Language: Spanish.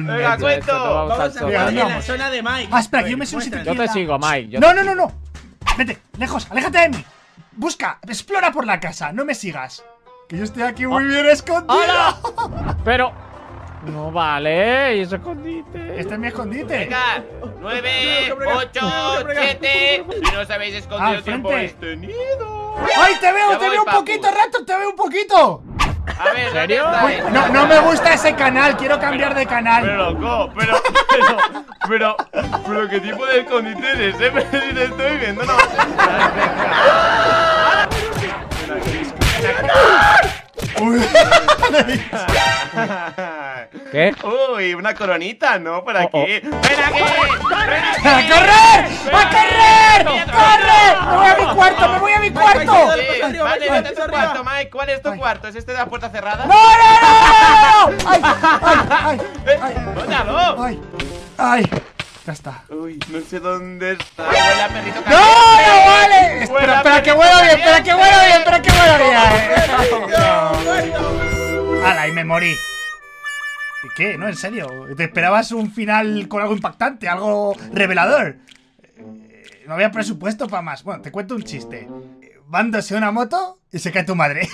Venga, cuento. Vamos a jugar en la zona de Mike. Ah, espera, que yo me soy un sitio. Yo te sigo, Mike. No. Vete, lejos, aléjate de mí. Busca, explora por la casa, no me sigas. Que yo estoy aquí muy bien escondido. ¡Hola! Pero no vale, y eso escondite. Este es mi escondite. Venga, 9, 8, 7. Si no sabéis escondido tiempo tenido. ¡Ay, te veo un poquito, rato! ¡Te veo un poquito! A ver, ¿en serio? No me gusta ese canal, quiero cambiar de canal. Pero loco, pero ¿qué tipo de escondite eres? Te estoy viendo, no. ¿Qué? Uy, una coronita, ¿no? Por aquí. ¡Ven aquí! ¡A correr! ¡A correr! ¡Corre! ¡Me voy a mi cuarto! ¡Me voy a mi cuarto! Vale, vete a tu cuarto, Mike. ¿Cuál es tu cuarto? ¿Es este de la puerta cerrada? ¡No! ¡Ay! ¡Ay! ¡Ay! Ya está. Uy, no sé dónde está. Huela perrito caliente. ¡No, no vale! Espera, que huela bien, espera que huela bien. ¡Hala, y me morí! ¿Qué? No, en serio. ¿Te esperabas un final con algo impactante, algo revelador? No había presupuesto para más. Bueno, te cuento un chiste. Vándose una moto y se cae tu madre.